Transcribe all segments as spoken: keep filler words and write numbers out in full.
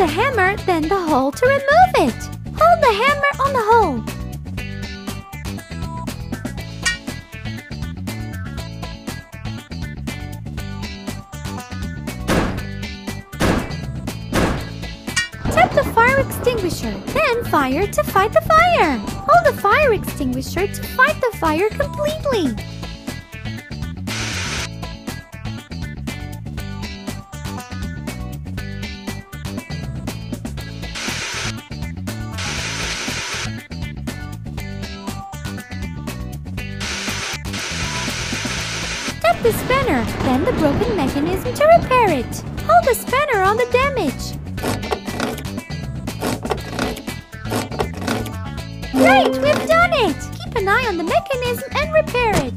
the hammer, then the hole to remove it. Hold the hammer on the hole. Tap the fire extinguisher, then fire to fight the fire. Hold the fire extinguisher to fight the fire completely. The spanner, then the broken mechanism to repair it. Hold the spanner on the damage. Great, we've done it! Keep an eye on the mechanism and repair it.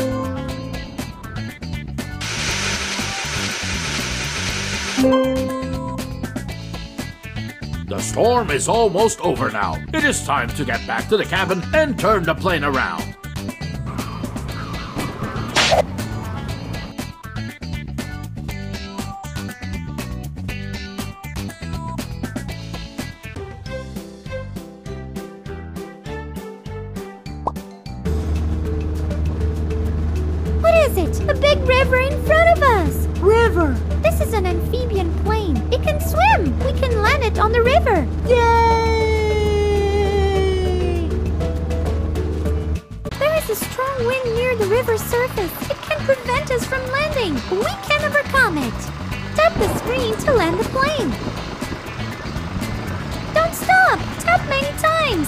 The storm is almost over now. It is time to get back to the cabin and turn the plane around. What is it? A big river in front of us! River! This is an amphibian plane. It can swim. We can land it on the river. Yay! There is a strong wind near the river's surface. It can prevent us from landing. We can overcome it. Tap the screen to land the plane. Don't stop. Tap many times.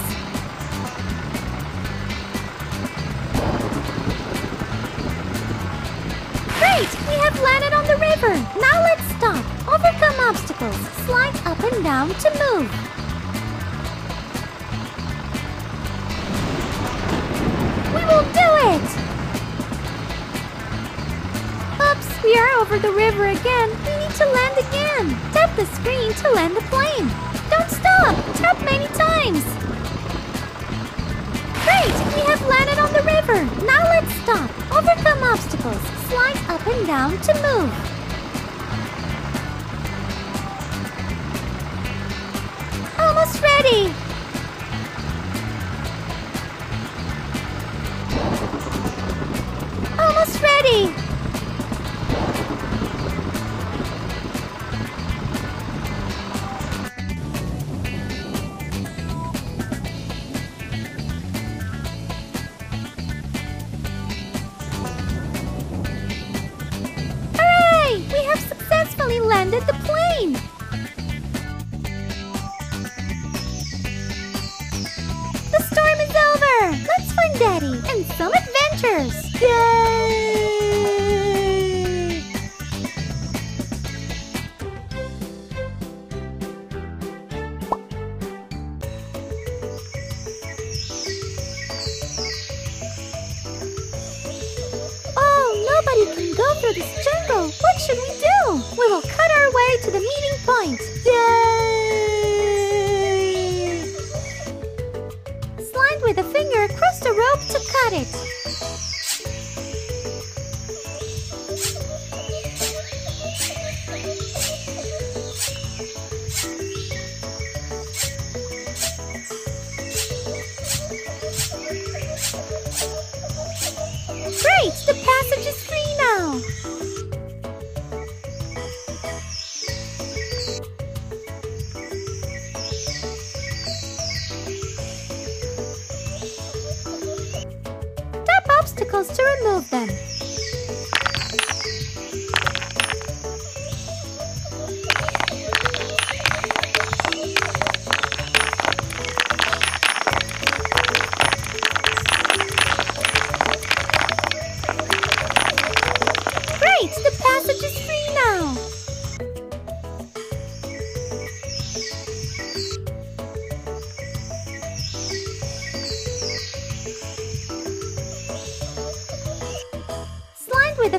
Great! We have landed on the river. Now let's stop. Overcome obstacles. Slide up and down to move. We will do it! Oops, we are over the river again. We need to land again. Tap the screen to land the plane. Don't stop! Tap many times. Great! We have landed on the river. Now let's stop. Overcome obstacles. Slide up and down to move. Almost ready. Almost ready. Landed the plane. The storm is over. Let's find Daddy and some adventures. Yay! Oh, nobody can go through this jungle. What should we do? We will cut our way to the meeting point. Yay! Slide with a finger across the rope to cut it. Great! The passage is free now. Obstacles to remove them.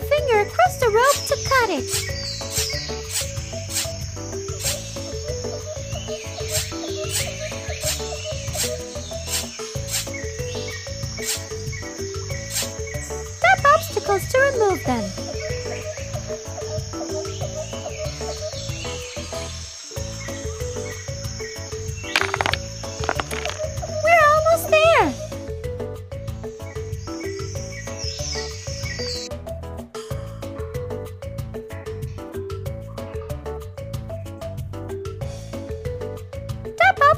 finger across the rope to cut it. Tap obstacles to remove them. We're almost there.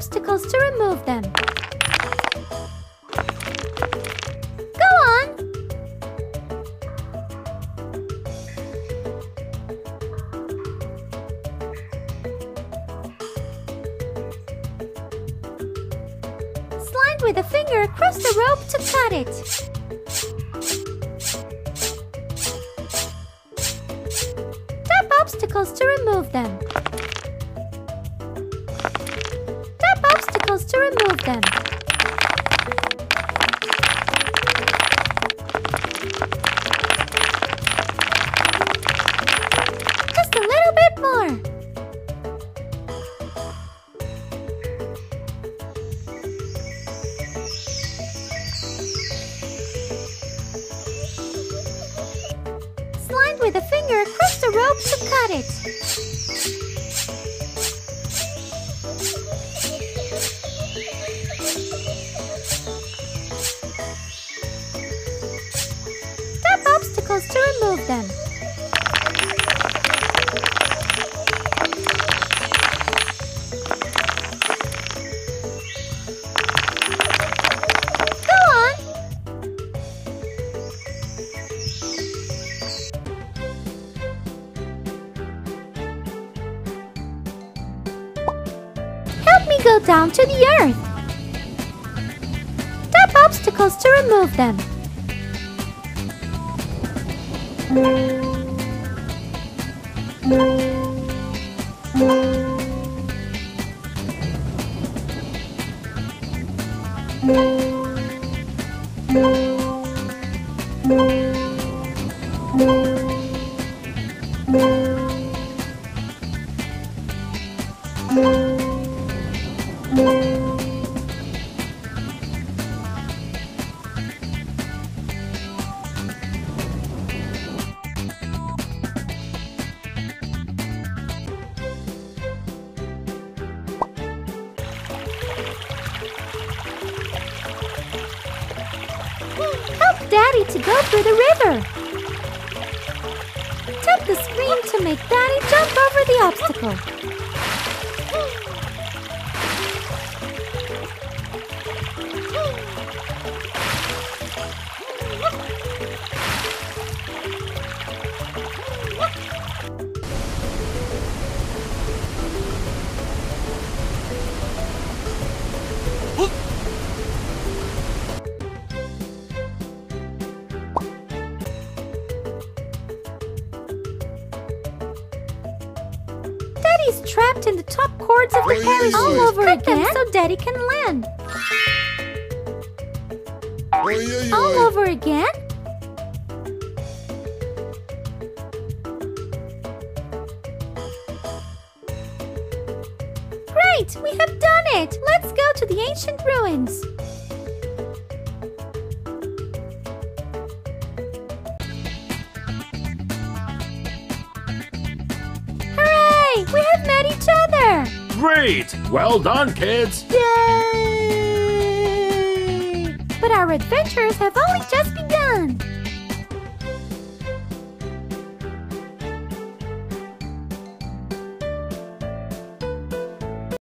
Obstacles to remove them. Go on! Slide with a finger across the rope to cut it. Tap obstacles to remove them. To remove them. Just a little bit more. Slide with a finger across the rope to cut it. To remove them. Go on! Help me go down to the earth. Tap obstacles to remove them. Help Daddy to go through the river. Tap the screen to make Daddy jump over the obstacle. Daddy's trapped in the top cords of the parachute. All over Cut again? Them so Daddy can land. All over again? Great! We have done it! Let's go to the ancient ruins. We have met each other! Great! Well done, kids! Yay! But our adventures have only just begun!